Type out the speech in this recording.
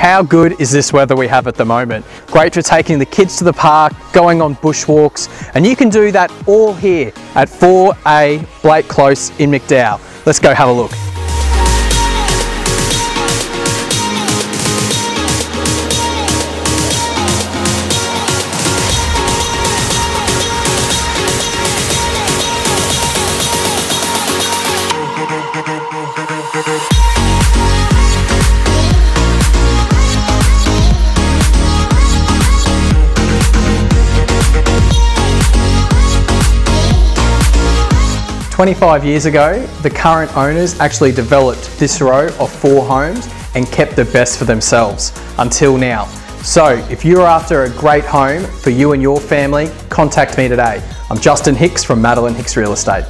How good is this weather we have at the moment? Great for taking the kids to the park, going on bushwalks, and you can do that all here at 4A Blake Close in McDowall. Let's go have a look. "25 years ago, the current owners actually developed this row of 4 homes and kept the best for themselves until now. So if you're after a great home for you and your family, contact me today. I'm Justin Hicks from Madeleine Hicks Real Estate.